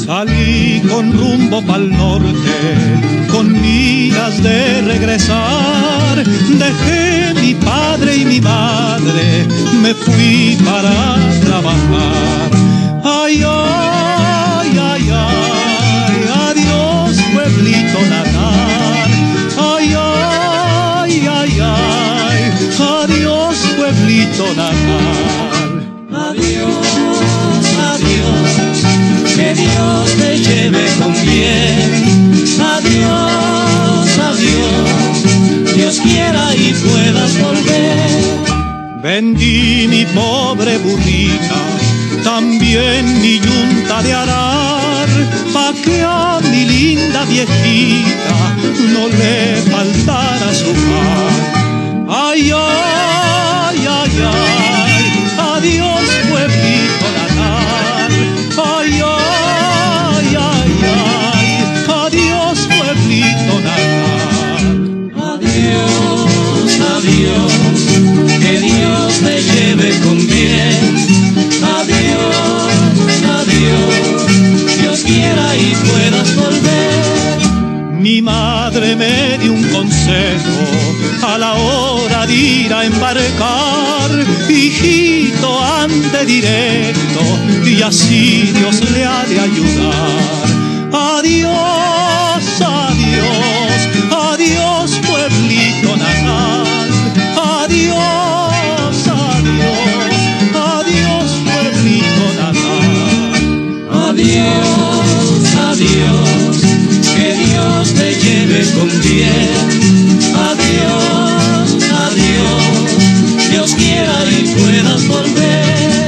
Salí con rumbo pa'l norte, con miras de regresar. Dejé mi padre y mi madre, me fui para trabajar. Ay, ay, ay, ay, adiós pueblito natal. Ay, ay, ay, ay, adiós pueblito natal. Adiós, adiós, que Dios te lleve con bien. Adiós, adiós, Dios quiera y puedas volver. Vendí mi pobre burrita, también mi yunta de arar, pa' que a mi linda viejita no le faltara su pan. Ay, ay, ay, ay, adiós pueblito natal. Ay, ay, ay, ay, adiós pueblito natal. Adiós, adiós, que Dios te lleve con bien. Y puedas volver. Mi madre me dio un consejo a la hora de ir a embarcar: hijito, ande directo y así Dios le ha de ayudar. Adiós, adiós, adiós pueblito natal. Adiós, adiós, adiós pueblito natal. Adiós, adiós, que Dios te lleve con bien. Adiós, adiós, Dios quiera y puedas volver.